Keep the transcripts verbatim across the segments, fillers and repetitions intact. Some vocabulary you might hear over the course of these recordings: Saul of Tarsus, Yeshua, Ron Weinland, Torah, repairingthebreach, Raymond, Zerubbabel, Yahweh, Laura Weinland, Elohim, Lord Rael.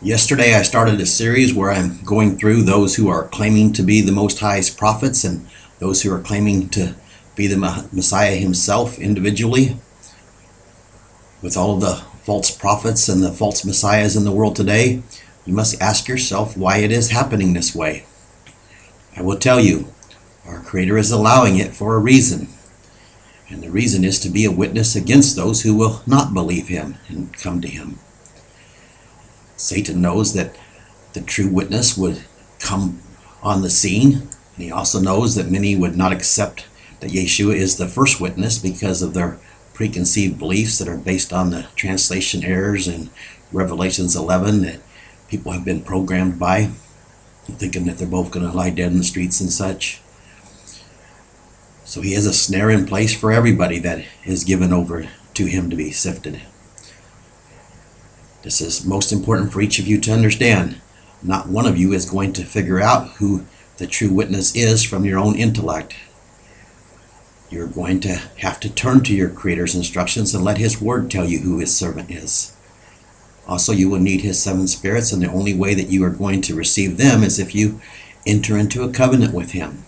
Yesterday I started a series where I'm going through those who are claiming to be the Most High's prophets and those who are claiming to be the Messiah himself individually. With all of the false prophets and the false messiahs in the world today, you must ask yourself why it is happening this way. I will tell you, our Creator is allowing it for a reason. And the reason is to be a witness against those who will not believe him and come to him. Satan knows that the true witness would come on the scene, and he also knows that many would not accept that Yeshua is the first witness because of their preconceived beliefs that are based on the translation errors and Revelations eleven that people have been programmed by, thinking that they're both going to lie dead in the streets and such. So he has a snare in place for everybody that is given over to him to be sifted. This is most important for each of you to understand. Not one of you is going to figure out who the true witness is from your own intellect. You're going to have to turn to your Creator's instructions and let his word tell you who his servant is. Also, you will need his seven spirits, and the only way that you are going to receive them is if you enter into a covenant with him.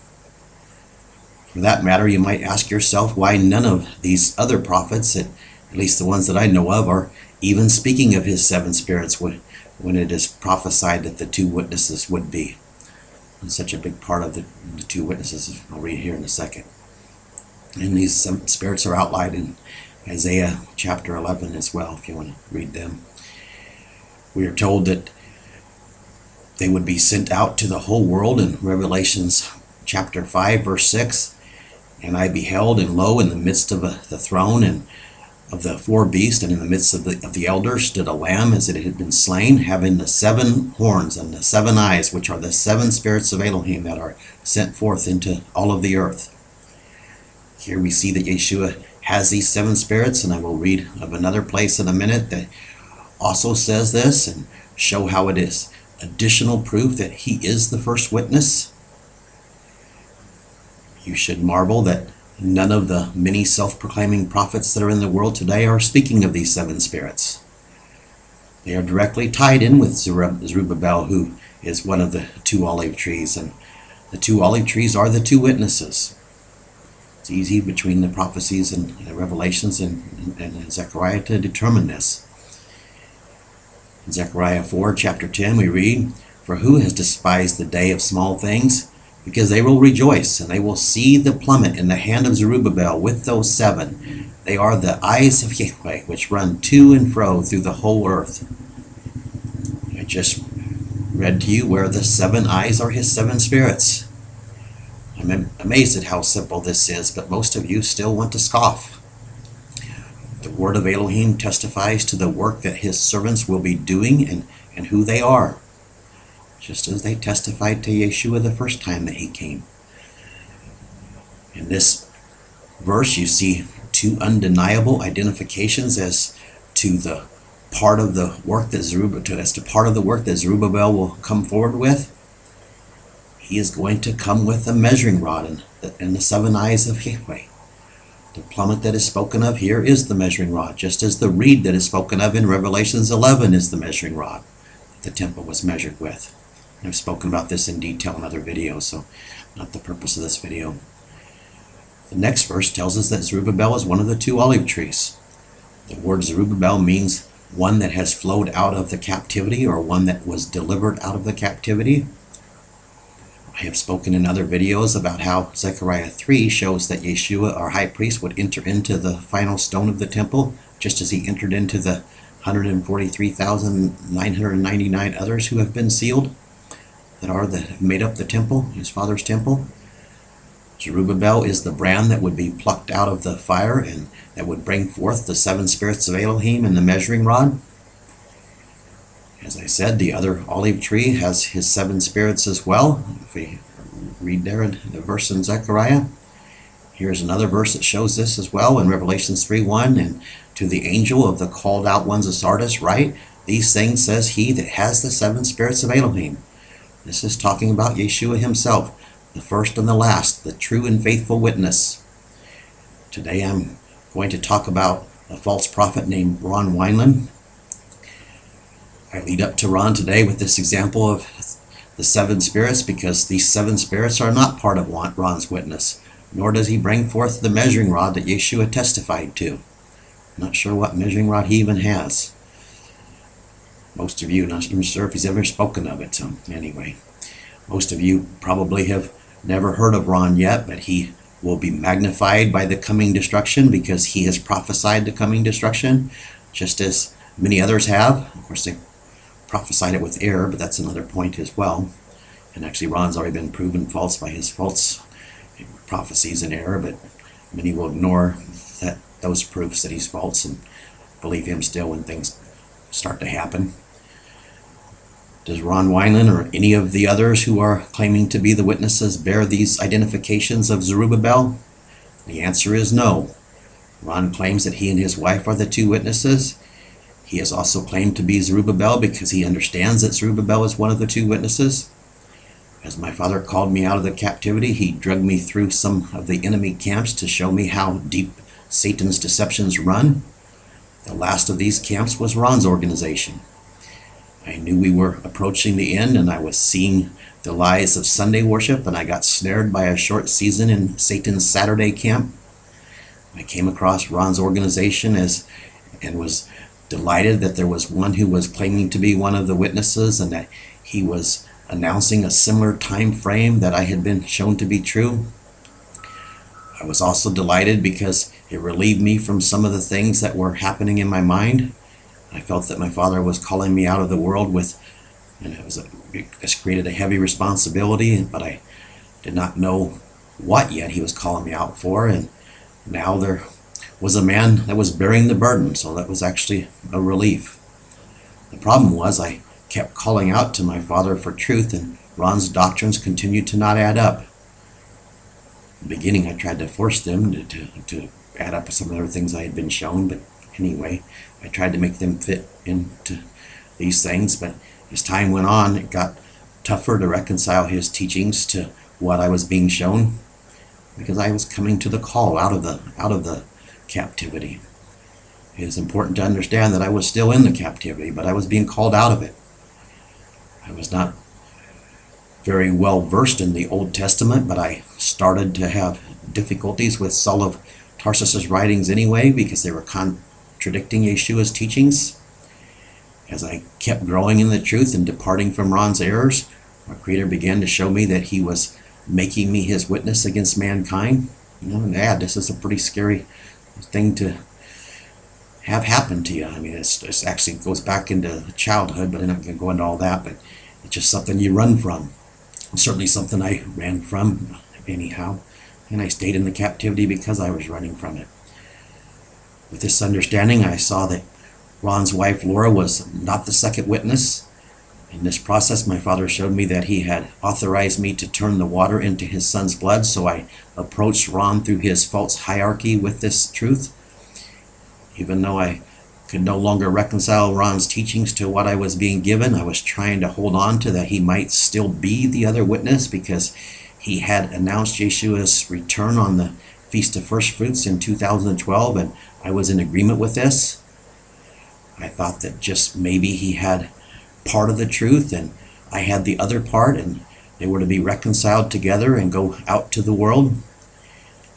For that matter, you might ask yourself why none of these other prophets, at least the ones that I know of, are even speaking of his seven spirits when, when it is prophesied that the two witnesses would be. And such a big part of the, the two witnesses, I'll read here in a second. And these seven spirits are outlined in Isaiah chapter eleven as well, if you want to read them. We are told that they would be sent out to the whole world in Revelations chapter five, verse six. And I beheld, and lo, in the midst of a, the throne and of the four beasts, and in the midst of the, of the elders, stood a lamb as it had been slain, having the seven horns and the seven eyes, which are the seven spirits of Elohim that are sent forth into all of the earth. Here we see that Yeshua has these seven spirits, and I will read of another place in a minute that also says this and show how it is additional proof that he is the first witness. You should marvel that none of the many self-proclaiming prophets that are in the world today are speaking of these seven spirits. They are directly tied in with Zerubbabel, who is one of the two olive trees, and the two olive trees are the two witnesses. It's easy between the prophecies and the Revelations and, and, and Zechariah to determine this. In Zechariah four, chapter ten, we read, "For who has despised the day of small things? Because they will rejoice, and they will see the plummet in the hand of Zerubbabel with those seven. They are the eyes of Yahweh, which run to and fro through the whole earth." I just read to you where the seven eyes are his seven spirits. I'm amazed at how simple this is, but most of you still want to scoff. The word of Elohim testifies to the work that his servants will be doing and, and who they are, just as they testified to Yeshua the first time that he came. In this verse, you see two undeniable identifications as to the part of the work that Zerubbabel, as to part of the work that Zerubbabel will come forward with. He is going to come with a measuring rod and the, and the seven eyes of Yahweh. The plummet that is spoken of here is the measuring rod, just as the reed that is spoken of in Revelations eleven is the measuring rod the temple was measured with. I've spoken about this in detail in other videos, so not the purpose of this video. The next verse tells us that Zerubbabel is one of the two olive trees. The word Zerubbabel means one that has flowed out of the captivity, or one that was delivered out of the captivity. I have spoken in other videos about how Zechariah three shows that Yeshua, our high priest, would enter into the final stone of the temple, just as he entered into the one hundred forty-three thousand nine hundred ninety-nine others who have been sealed, that are the made up the temple, his father's temple. Zerubbabel is the brand that would be plucked out of the fire and that would bring forth the seven spirits of Elohim and the measuring rod. As I said, the other olive tree has his seven spirits as well. If we read there the verse in Zechariah, here's another verse that shows this as well in Revelation three one, "And to the angel of the called out ones of Sardis write, these things says he that has the seven spirits of Elohim." This is talking about Yeshua himself, the first and the last, the true and faithful witness. Today I'm going to talk about a false prophet named Ron Weinland. I lead up to Ron today with this example of the seven spirits, because these seven spirits are not part of Ron's witness, nor does he bring forth the measuring rod that Yeshua testified to. I'm not sure what measuring rod he even has. Most of you, not even sure if he's ever spoken of it, so anyway. Most of you probably have never heard of Ron yet, but he will be magnified by the coming destruction, because he has prophesied the coming destruction, just as many others have. Of course, they prophesied it with error, but that's another point as well. And actually, Ron's already been proven false by his false prophecies and error, but many will ignore that those proofs that he's false and believe him still when things start to happen. Does Ron Weinland or any of the others who are claiming to be the witnesses bear these identifications of Zerubbabel? The answer is no. Ron claims that he and his wife are the two witnesses. He has also claimed to be Zerubbabel because he understands that Zerubbabel is one of the two witnesses. As my father called me out of the captivity, he dragged me through some of the enemy camps to show me how deep Satan's deceptions run. The last of these camps was Ron's organization. I knew we were approaching the end, and I was seeing the lies of Sunday worship, and I got snared by a short season in Satan's Saturday camp. I came across Ron's organization as, and was delighted that there was one who was claiming to be one of the witnesses, and that he was announcing a similar time frame that I had been shown to be true. I was also delighted because it relieved me from some of the things that were happening in my mind. I felt that my father was calling me out of the world with, and it was a, it created a heavy responsibility, but I did not know what yet he was calling me out for. And now there was a man that was bearing the burden, so that was actually a relief. The problem was I kept calling out to my father for truth, and Ron's doctrines continued to not add up. In the beginning, I tried to force them to, to, to add up some of the other things I had been shown, but anyway, I tried to make them fit into these things, but as time went on, it got tougher to reconcile his teachings to what I was being shown, because I was coming to the call out of the out of the captivity. It is important to understand that I was still in the captivity, but I was being called out of it. I was not very well versed in the Old Testament, but I started to have difficulties with Saul of Tarsus's writings anyway, because they were con contradicting Yeshua's teachings. As I kept growing in the truth and departing from Ron's errors, our Creator began to show me that he was making me his witness against mankind. You know, yeah, this is a pretty scary thing to have happen to you. I mean, it's, it's actually goes back into childhood, but I'm not going to go into all that, but it's just something you run from. It's certainly something I ran from anyhow, and I stayed in the captivity because I was running from it. With this understanding, I saw that Ron's wife, Laura, was not the second witness. In this process, my father showed me that he had authorized me to turn the water into his son's blood, so I approached Ron through his false hierarchy with this truth. Even though I could no longer reconcile Ron's teachings to what I was being given, I was trying to hold on to that he might still be the other witness, because he had announced Yeshua's return on the Feast of First Fruits in two thousand twelve, and I was in agreement with this. I thought that just maybe he had part of the truth and I had the other part, and they were to be reconciled together and go out to the world.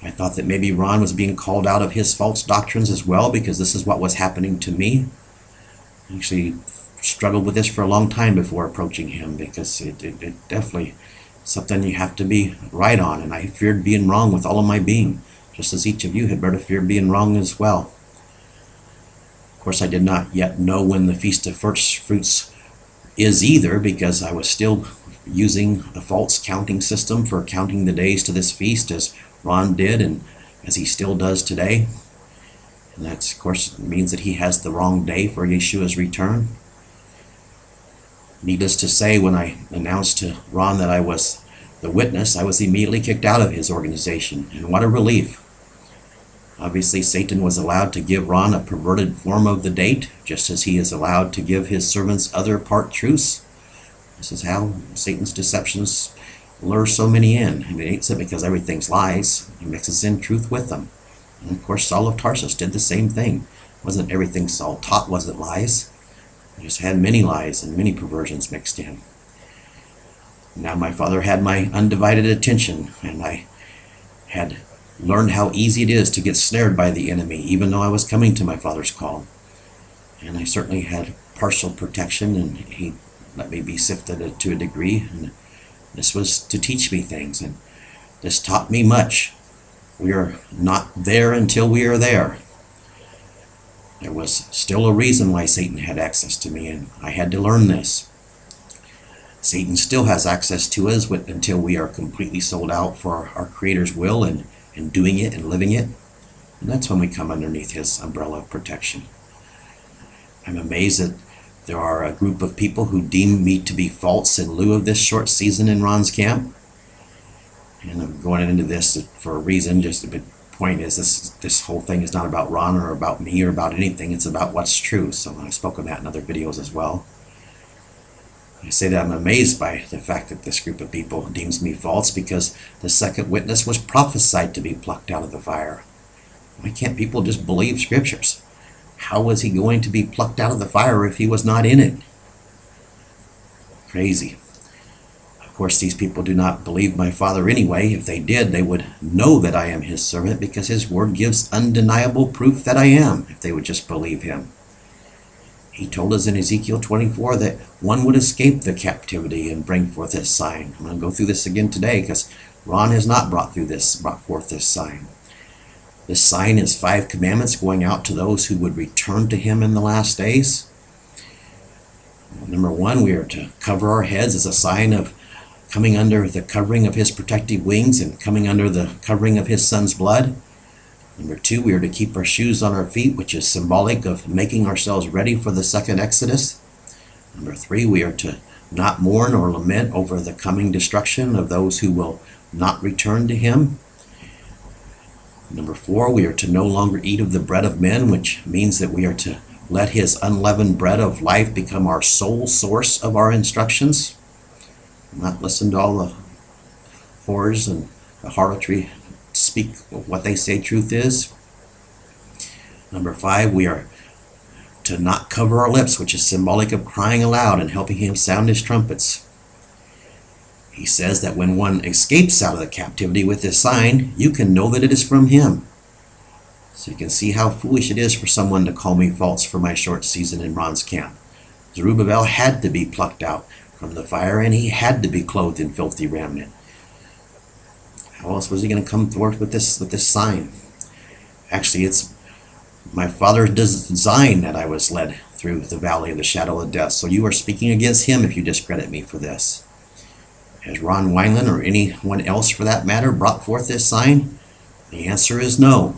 I thought that maybe Ron was being called out of his false doctrines as well, because this is what was happening to me. I actually struggled with this for a long time before approaching him, because it, it, it definitely something you have to be right on, and I feared being wrong with all of my being, just as each of you had better fear being wrong as well. Of course, I did not yet know when the Feast of First Fruits is either, because I was still using a false counting system for counting the days to this feast, as Ron did and as he still does today. And that, of course, means that he has the wrong day for Yeshua's return. Needless to say, when I announced to Ron that I was the witness, I was immediately kicked out of his organization, and what a relief. Obviously, Satan was allowed to give Ron a perverted form of the date, just as he is allowed to give his servants other part truths. This is how Satan's deceptions lure so many in. I mean, it's because everything's lies. He mixes in truth with them. And of course, Saul of Tarsus did the same thing. Wasn't everything Saul taught wasn't lies? just had many lies and many perversions mixed in. Now my father had my undivided attention, and I had learned how easy it is to get snared by the enemy, even though I was coming to my father's call. And I certainly had partial protection, and he let me be sifted to a degree. And this was to teach me things, and this taught me much. We are not there until we are there. There was still a reason why Satan had access to me, and I had to learn this. Satan still has access to us until we are completely sold out for our Creator's will and, and doing it and living it. And that's when we come underneath his umbrella of protection. I'm amazed that there are a group of people who deem me to be false in lieu of this short season in Ron's camp. And I'm going into this for a reason. Just a bit, point is this, this whole thing is not about Ron or about me or about anything. It's about what's true. So I've spoken that in other videos as well. I say that I'm amazed by the fact that this group of people deems me false, because the second witness was prophesied to be plucked out of the fire. Why can't people just believe scriptures? How was he going to be plucked out of the fire if he was not in it? Crazy. Of course, these people do not believe my father anyway. If they did, they would know that I am his servant, because his word gives undeniable proof that I am, if they would just believe him. He told us in Ezekiel twenty-four that one would escape the captivity and bring forth his sign. I'm going to go through this again today, because Ron has not brought through this, brought forth this sign. This sign is five commandments going out to those who would return to him in the last days. Number one, we are to cover our heads as a sign of coming under the covering of his protective wings and coming under the covering of his son's blood. Number two, we are to keep our shoes on our feet, which is symbolic of making ourselves ready for the second Exodus. Number three, we are to not mourn or lament over the coming destruction of those who will not return to him. Number four, we are to no longer eat of the bread of men, which means that we are to let his unleavened bread of life become our sole source of our instructions. Not listen to all the horrors and the harlotry speak of what they say truth is. Number five, we are to not cover our lips, which is symbolic of crying aloud and helping him sound his trumpets. He says that when one escapes out of the captivity with this sign, you can know that it is from him. So you can see how foolish it is for someone to call me false for my short season in Ron's camp. Zerubbabel had to be plucked out from the fire, and he had to be clothed in filthy raiment. How else was he going to come forth with this, with this sign? Actually, it's my father's design that I was led through the valley of the shadow of death. So you are speaking against him if you discredit me for this. Has Ron Weinland, or anyone else for that matter, brought forth this sign? The answer is no.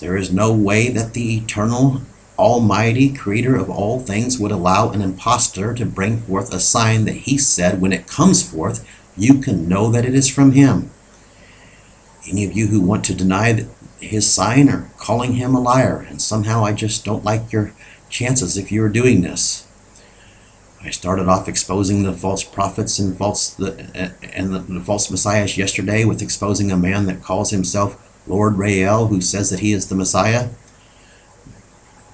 There is no way that the eternal, almighty creator of all things would allow an impostor to bring forth a sign that he said, when it comes forth, you can know that it is from him. Any of you who want to deny his sign are calling him a liar, and somehow I just don't like your chances if you are doing this. I started off exposing the false prophets and false the, and the, the false messiahs yesterday with exposing a man that calls himself Lord Rael, who says that he is the Messiah.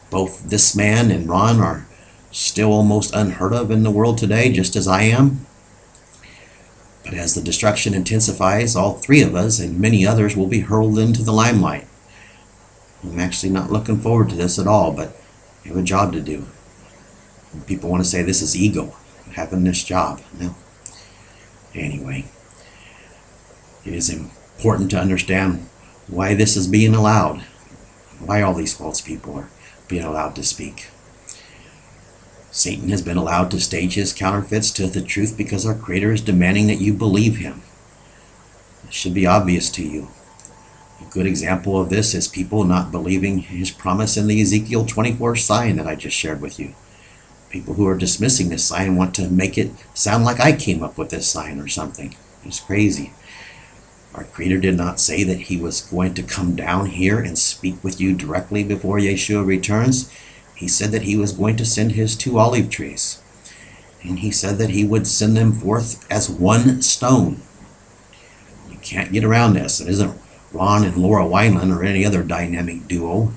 Both this man and Ron are still almost unheard of in the world today, just as I am. But as the destruction intensifies, all three of us and many others will be hurled into the limelight. I'm actually not looking forward to this at all, but I have a job to do. People want to say this is ego, having this job. No. Anyway, it is important to understand why this is being allowed, why all these false people are being allowed to speak. Satan has been allowed to stage his counterfeits to the truth because our Creator is demanding that you believe him. It should be obvious to you. A good example of this is people not believing his promise in the Ezekiel twenty-four sign that I just shared with you. People who are dismissing this sign want to make it sound like I came up with this sign or something. It's crazy. Our Creator did not say that he was going to come down here and speak with you directly before Yeshua returns. He said that he was going to send his two olive trees. And he said that he would send them forth as one stone. You can't get around this. It isn't Ron and Laura Weinland or any other dynamic duo.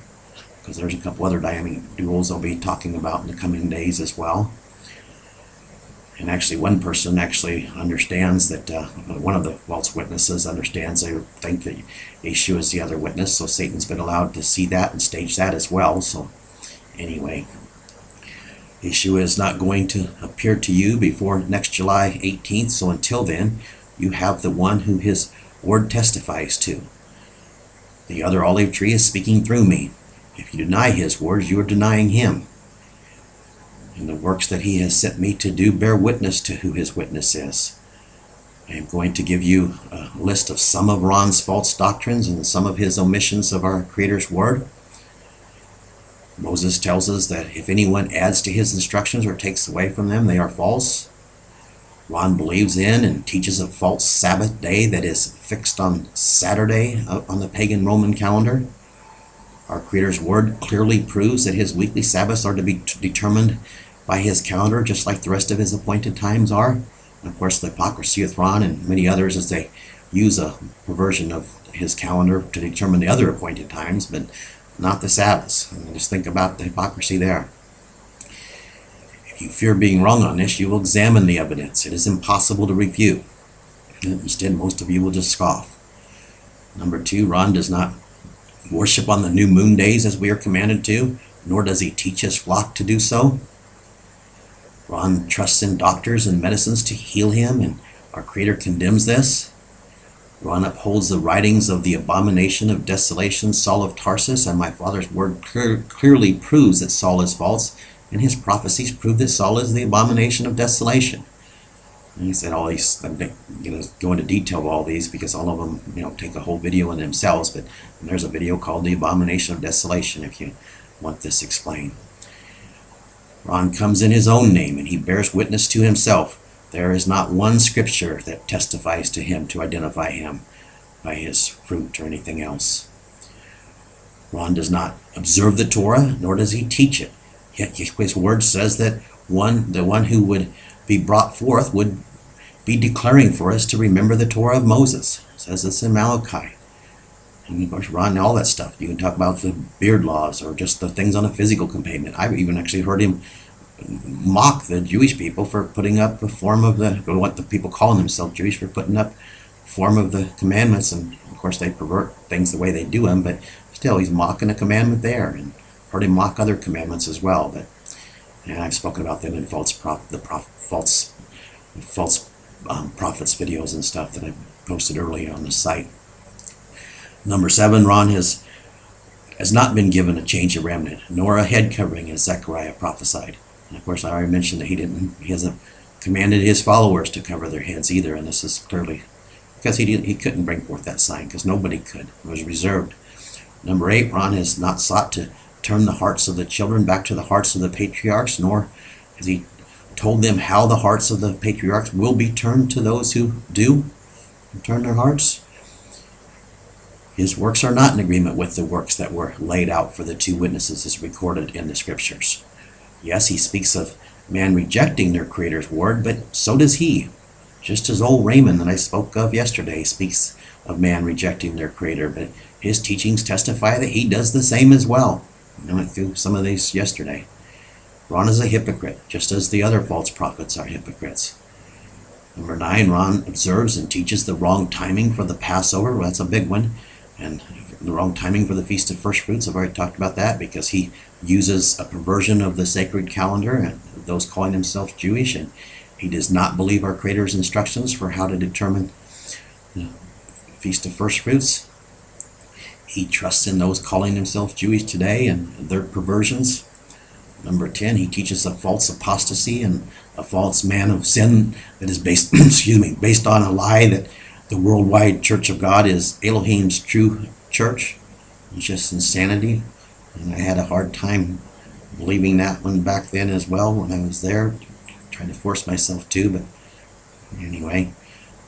because there's a couple other dynamic duels I'll be talking about in the coming days as well. And actually one person actually understands that, uh, one of the false witnesses understands, they think that Yeshua is the other witness, so Satan's been allowed to see that and stage that as well. So anyway, Yeshua is not going to appear to you before next July eighteenth, so until then, you have the one who his word testifies to. The other olive tree is speaking through me. If you deny his words, you are denying him. And the works that he has sent me to do bear witness to who his witness is. I am going to give you a list of some of Ron's false doctrines and some of his omissions of our Creator's word. Moses tells us that if anyone adds to his instructions or takes away from them, they are false. Ron believes in and teaches a false Sabbath day that is fixed on Saturday on the pagan Roman calendar. Our Creator's word clearly proves that his weekly Sabbaths are to be determined by his calendar, just like the rest of his appointed times are. And of course, the hypocrisy of Ron and many others is they use a perversion of his calendar to determine the other appointed times, but not the Sabbaths. I mean, just think about the hypocrisy there. If you fear being wrong on this, you will examine the evidence. It is impossible to refute. Instead, most of you will just scoff. Number two, Ron does not worship on the new moon days as we are commanded to, nor does he teach his flock to do so. Ron trusts in doctors and medicines to heal him, and our Creator condemns this. Ron upholds the writings of the abomination of desolation, Saul of Tarsus, and my Father's word clear, clearly proves that Saul is false, and his prophecies prove that Saul is the abomination of desolation. And he said all these, I'm going to go into detail of all these because all of them, you know, take a whole video in themselves, but there's a video called The Abomination of Desolation if you want this explained. Ron comes in his own name, and he bears witness to himself. There is not one scripture that testifies to him to identify him by his fruit or anything else. Ron does not observe the Torah, nor does he teach it. Yet Yahweh's word says that one, the one who would be brought forth would be declaring for us to remember the Torah of Moses. It says this in Malachi. And of course, Ron and all that stuff. You can talk about the beard laws or just the things on a physical commitment. I've even actually heard him mock the Jewish people for putting up a form of the, or what the people calling themselves Jewish, for putting up a form of the commandments, and of course they pervert things the way they do them, but still he's mocking a commandment there, and heard him mock other commandments as well. But, and I've spoken about them in false prof, the prof, false, false um, prophets videos and stuff that I posted earlier on the site. Number seven, Ron has, has not been given a change of remnant, nor a head covering as Zechariah prophesied. And of course, I already mentioned that he didn't, he hasn't commanded his followers to cover their heads either, and this is clearly because he didn't, he couldn't bring forth that sign, because nobody could. It was reserved. Number eight, Ron has not sought to turn the hearts of the children back to the hearts of the patriarchs, nor has he told them how the hearts of the patriarchs will be turned to those who do turn their hearts. His works are not in agreement with the works that were laid out for the two witnesses as recorded in the scriptures. Yes, he speaks of man rejecting their Creator's word, but so does he. Just as old Raymond that I spoke of yesterday speaks of man rejecting their Creator, but his teachings testify that he does the same as well. I went through some of these yesterday. Ron is a hypocrite, just as the other false prophets are hypocrites. Number nine, Ron observes and teaches the wrong timing for the Passover. Well, that's a big one. And the wrong timing for the Feast of First Fruits, I've already talked about that, because he uses a perversion of the sacred calendar and those calling themselves Jewish, and he does not believe our Creator's instructions for how to determine the Feast of First Fruits. He trusts in those calling themselves Jewish today and their perversions. Number ten, he teaches a false apostasy and a false man of sin that is based, excuse me, based on a lie that the worldwide Church of God is Elohim's true church. It's just insanity. And I had a hard time believing that one back then as well when I was there, trying to force myself to, but anyway.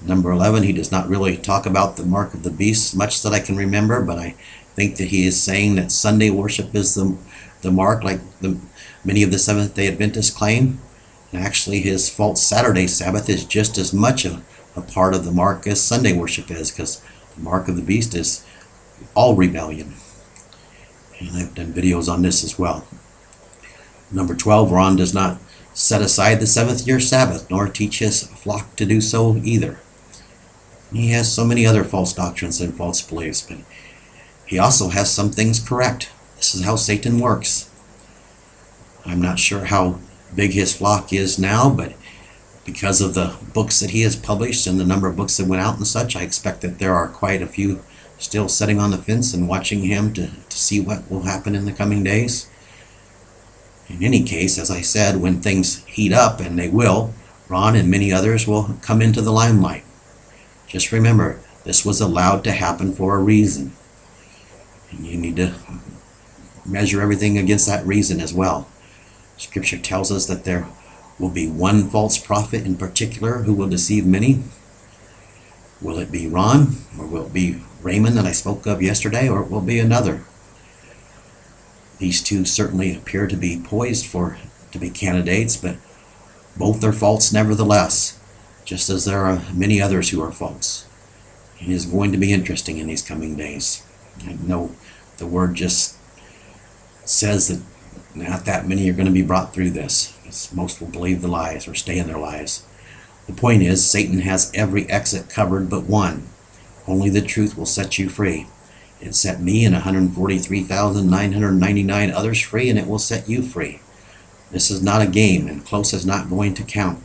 Number eleven, he does not really talk about the mark of the beast, much that I can remember, but I think that he is saying that Sunday worship is the, the mark, like the, many of the Seventh-day Adventists claim. And actually, his false Saturday Sabbath is just as much a a part of the mark as Sunday worship is, because the mark of the beast is all rebellion. and I've done videos on this as well. Number twelve, Ron does not set aside the seventh year Sabbath, nor teach his flock to do so either. He has so many other false doctrines and false beliefs, but he also has some things correct. This is how Satan works. I'm not sure how big his flock is now, but because of the books that he has published and the number of books that went out and such, I expect that there are quite a few still sitting on the fence and watching him to, to see what will happen in the coming days. In any case, as I said, when things heat up, and they will, Ron and many others will come into the limelight. Just remember, this was allowed to happen for a reason. And you need to measure everything against that reason as well. Scripture tells us that there will be one false prophet in particular who will deceive many. Will it be Ron, or will it be Raymond that I spoke of yesterday, or it will be another? These two certainly appear to be poised for to be candidates, but both are false nevertheless, just as there are many others who are false. It is going to be interesting in these coming days. I know the word just says that not that many are going to be brought through this. It's most will believe the lies or stay in their lies. The point is, Satan has every exit covered but one. Only the truth will set you free. It set me and one hundred forty-three thousand nine hundred ninety-nine others free, and it will set you free. This is not a game, and close is not going to count.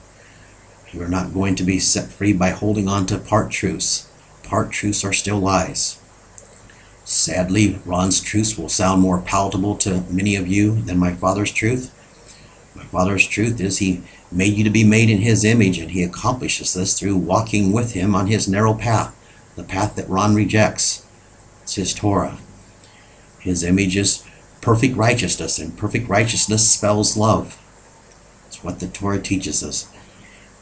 You are not going to be set free by holding on to part truths. Part truths are still lies. Sadly, Ron's truth will sound more palatable to many of you than my Father's truth. My Father's truth is He made you to be made in His image, and He accomplishes this through walking with Him on His narrow path, the path that Ron rejects. It's His Torah. His image is perfect righteousness, and perfect righteousness spells love. It's what the Torah teaches us.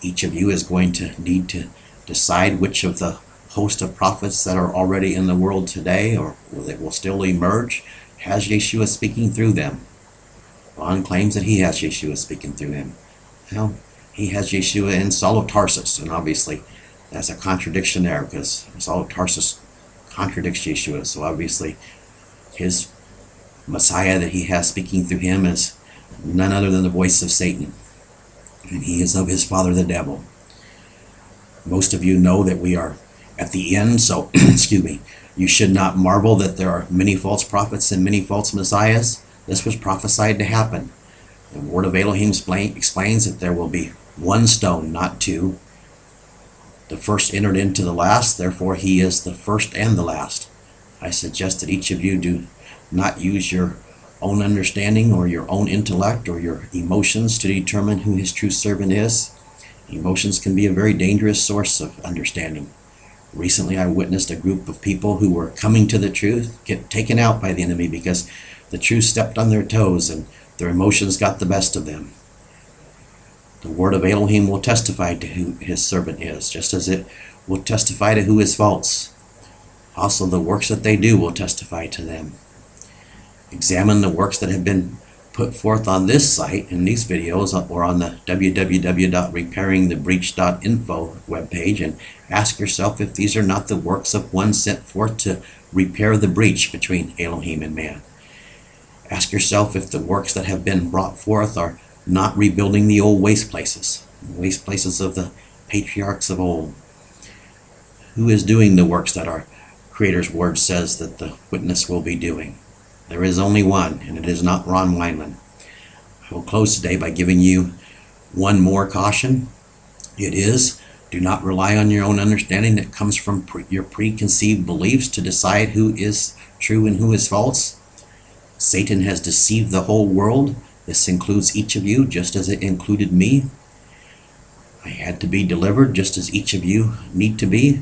Each of you is going to need to decide which of the host of prophets that are already in the world today, or that will still emerge, has Yeshua speaking through them. Ron claims that he has Yeshua speaking through him. Well, he has Yeshua in Saul of Tarsus, and obviously that's a contradiction there, because Saul of Tarsus contradicts Yeshua, so obviously his Messiah that he has speaking through him is none other than the voice of Satan, and he is of his father the devil. Most of you know that we are at the end, so excuse me, you should not marvel that there are many false prophets and many false messiahs. This was prophesied to happen. The word of Elohim explain, explains that there will be one stone, not two. The first entered into the last, therefore he is the first and the last. I suggest that each of you do not use your own understanding or your own intellect or your emotions to determine who his true servant is. Emotions can be a very dangerous source of understanding. Recently, I witnessed a group of people who were coming to the truth get taken out by the enemy because the truth stepped on their toes and their emotions got the best of them. The word of Elohim will testify to who his servant is, just as it will testify to who is false. Also, the works that they do will testify to them. Examine the works that have been put forth on this site in these videos or on the w w w dot repairing the breach dot info webpage and ask yourself if these are not the works of one sent forth to repair the breach between Elohim and man. Ask yourself if the works that have been brought forth are not rebuilding the old waste places, the waste places of the patriarchs of old. Who is doing the works that our Creator's Word says that the witness will be doing? There is only one, and it is not Ron Weinland. I will close today by giving you one more caution. It is, do not rely on your own understanding that comes from pre your preconceived beliefs to decide who is true and who is false. Satan has deceived the whole world. This includes each of you, just as it included me. I had to be delivered, just as each of you need to be.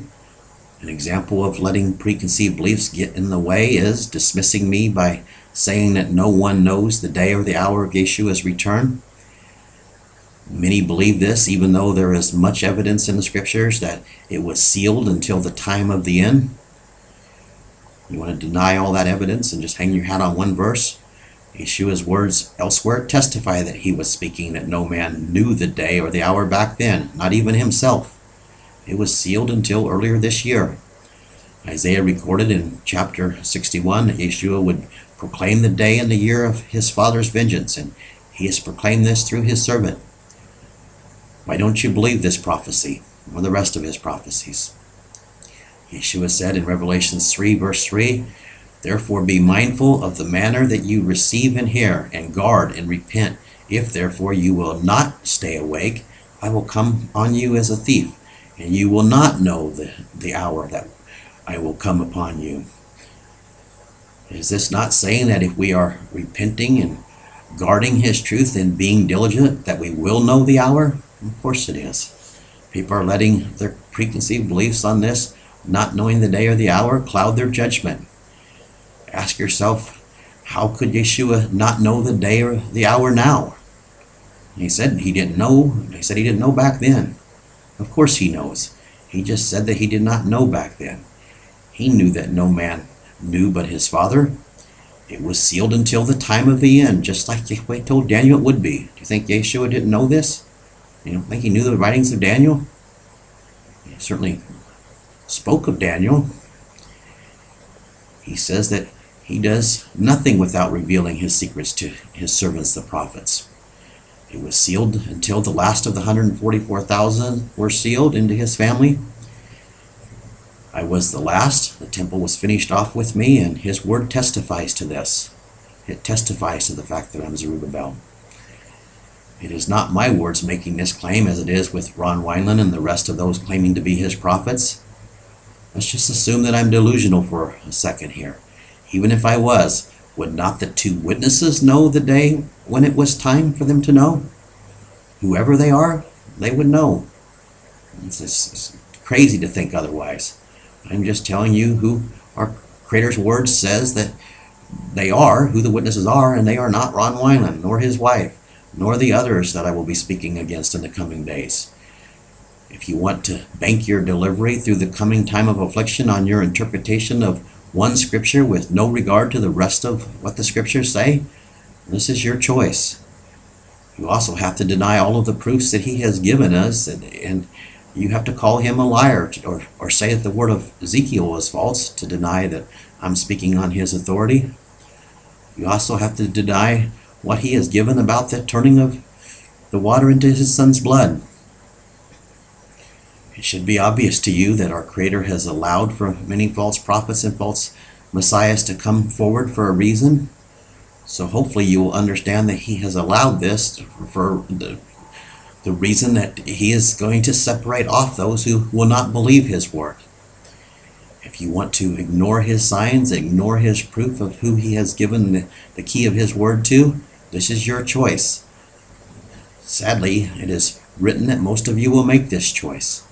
An example of letting preconceived beliefs get in the way is dismissing me by saying that no one knows the day or the hour of Yeshua's return. Many believe this, even though there is much evidence in the scriptures that it was sealed until the time of the end. You want to deny all that evidence and just hang your hat on one verse? Yeshua's words elsewhere testify that he was speaking that no man knew the day or the hour back then, not even himself. It was sealed until earlier this year. Isaiah recorded in chapter sixty-one that Yeshua would proclaim the day and the year of his Father's vengeance, and he has proclaimed this through his servant. Why don't you believe this prophecy or the rest of his prophecies? Yeshua said in Revelation three, verse three, "Therefore be mindful of the manner that you receive and hear, and guard and repent. If therefore you will not stay awake, I will come on you as a thief, and you will not know the, the hour that I will come upon you." Is this not saying that if we are repenting and guarding his truth and being diligent, that we will know the hour? Of course it is. People are letting their preconceived beliefs on this, not knowing the day or the hour, cloud their judgment. Ask yourself, how could Yeshua not know the day or the hour now? He said he didn't know. He said he didn't know back then. Of course he knows. He just said that he did not know back then. He knew that no man knew but his Father. It was sealed until the time of the end, just like Yahweh told Daniel it would be. Do you think Yeshua didn't know this? You don't think he knew the writings of Daniel? He certainly spoke of Daniel. He says that he does nothing without revealing his secrets to his servants, the prophets. It was sealed until the last of the one hundred forty-four thousand were sealed into his family. I was the last. The temple was finished off with me, and his word testifies to this. It testifies to the fact that I'm Zerubbabel. It is not my words making this claim as it is with Ron Weinland and the rest of those claiming to be his prophets. Let's just assume that I'm delusional for a second here. Even if I was, would not the two witnesses know the day when it was time for them to know? Whoever they are, they would know. It's just it's crazy to think otherwise. I'm just telling you who our Creator's Word says that they are, who the witnesses are, and they are not Ron Weinland, nor his wife, nor the others that I will be speaking against in the coming days. If you want to bank your delivery through the coming time of affliction on your interpretation of one Scripture with no regard to the rest of what the Scriptures say, this is your choice. You also have to deny all of the proofs that he has given us, and, and you have to call him a liar, or, or say that the word of Ezekiel is false to deny that I'm speaking on his authority. You also have to deny what he has given about the turning of the water into his son's blood. It should be obvious to you that our Creator has allowed for many false prophets and false messiahs to come forward for a reason. So hopefully you will understand that he has allowed this for the The reason that he is going to separate off those who will not believe his word. If you want to ignore his signs, ignore his proof of who he has given the, the key of his word to, this is your choice. Sadly, it is written that most of you will make this choice.